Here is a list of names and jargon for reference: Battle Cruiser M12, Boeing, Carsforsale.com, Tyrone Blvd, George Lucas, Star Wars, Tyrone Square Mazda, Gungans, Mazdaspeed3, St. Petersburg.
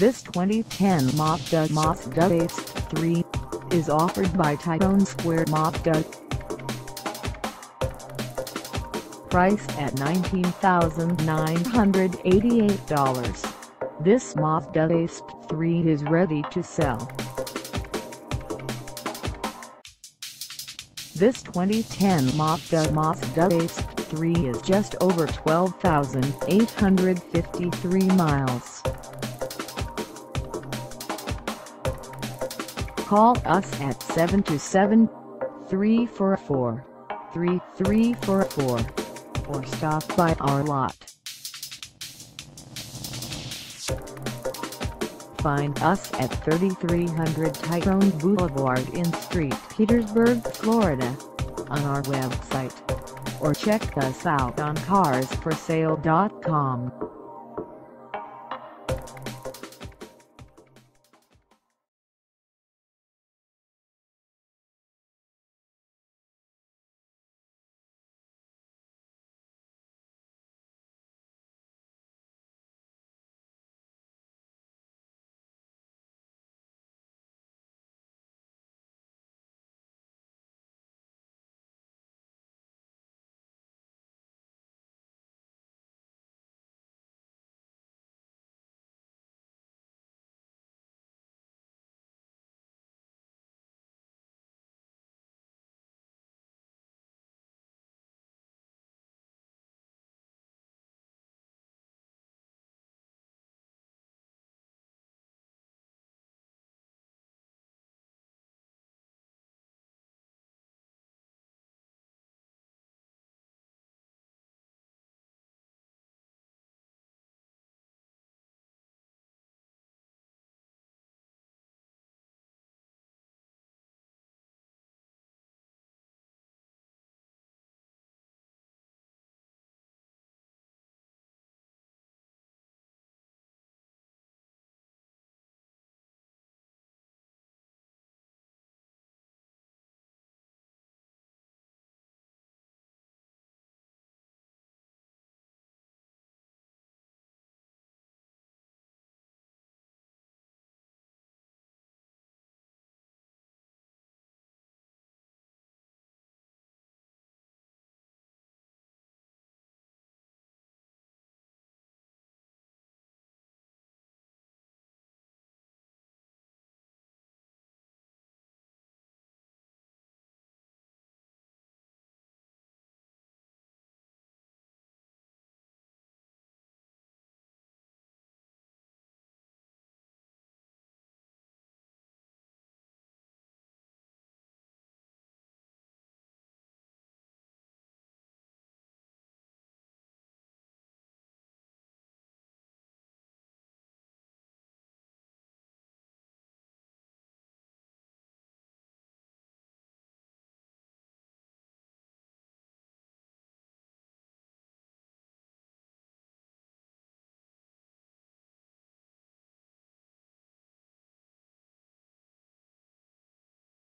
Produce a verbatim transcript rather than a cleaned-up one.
This twenty ten Mazda Mazdaspeed three is offered by Tyrone Square Mazda. Priced at nineteen thousand nine hundred eighty-eight dollars, this Mazdaspeed three is ready to sell. This twenty ten Mazda Mazdaspeed three is just over twelve thousand eight hundred fifty-three miles. Call us at seven two seven, three four four, three three four four or stop by our lot. Find us at thirty-three hundred Tyrone Boulevard in Saint Petersburg, Florida, on our website, or check us out on Cars for sale dot com.